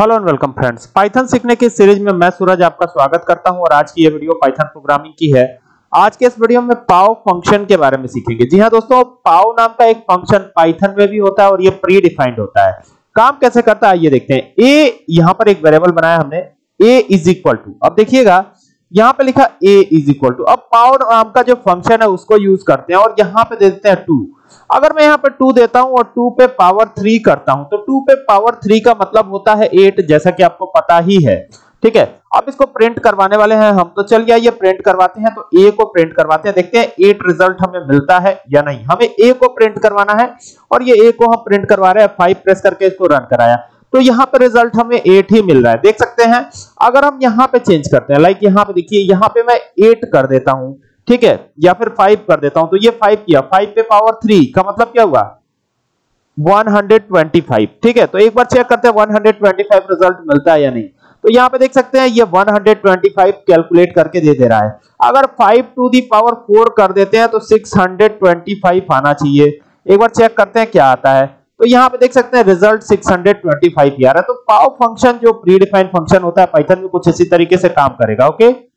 Hello and welcome friends, Python सीखने की series में मैं सूरज आपका स्वागत करता हूं। और आज की ये वीडियो पाइथन प्रोग्रामिंग की है। आज के इस वीडियो में पाव फंक्शन के बारे में सीखेंगे। जी हां दोस्तों, पाव नाम का एक फंक्शन पाइथन में भी होता है और ये प्री डिफाइंड होता है। काम कैसे करता है ये देखते हैं। ए यहाँ पर एक वेरिएबल बनाया हमने, ए इज इक्वल टू। अब देखिएगा यहाँ पे लिखा ए इज इक्वल टू। अब पाव नाम का जो फंक्शन है उसको यूज करते हैं और यहाँ पे देते हैं 2। अगर मैं यहाँ पे 2 देता हूं और 2 पे पावर 3 करता हूं तो 2 पे पावर 3 का मतलब होता है 8, जैसा कि आपको पता ही है। ठीक है, अब इसको प्रिंट करवाने वाले हैं हम, तो चलिए ये प्रिंट करवाते हैं। तो ए को प्रिंट करवाते हैं, देखते हैं 8 रिजल्ट हमें मिलता है या नहीं। हमें ए को प्रिंट करवाना है और ये ए को हम प्रिंट करवा रहे हैं। 5 प्रेस करके इसको रन कराया तो यहाँ पे रिजल्ट हमें 8 ही मिल रहा है, देख सकते हैं। अगर हम यहाँ पे चेंज करते हैं, लाइक यहाँ पे देखिए, यहाँ पे मैं 8 कर देता हूं, ठीक है, या फिर 5 कर देता हूं, तो ये 5 किया। 5 पे पावर 3 का मतलब क्या हुआ? 125। ठीक है, तो एक बार चेक करते हैं 125 रिजल्ट मिलता है या नहीं। तो यहाँ पे देख सकते हैं ये 125 कैलकुलेट करके दे रहा है। अगर 5 to the power 4 कर देते हैं तो 625 आना चाहिए। एक बार चेक करते हैं क्या आता है। तो यहाँ पे देख सकते हैं रिजल्ट 625 आ रहा है। तो पाव फंक्शन जो प्री डिफाइंड फंक्शन होता है पाइथन में, कुछ इसी तरीके से काम करेगा। ओके।